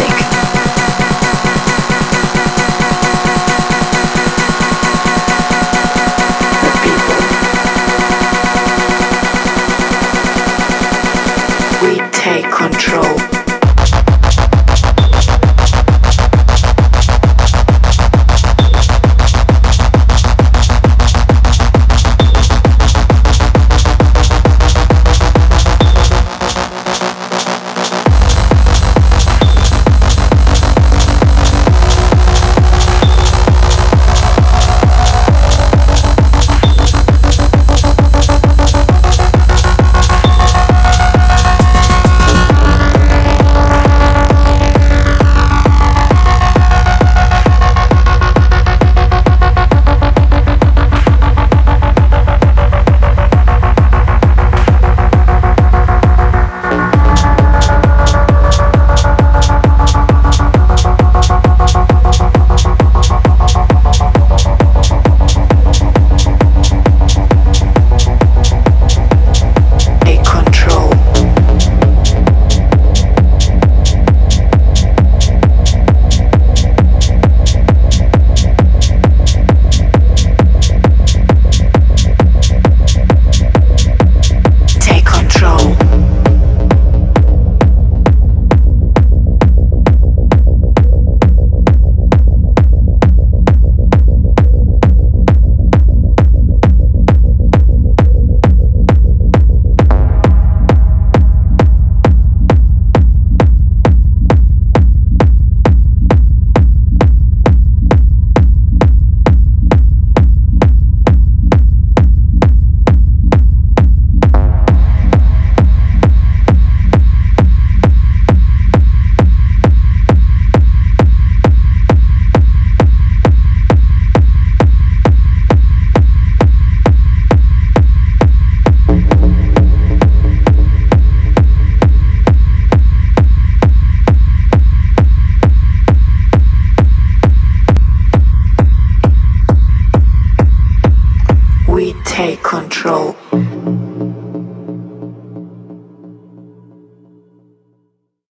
music. Take control.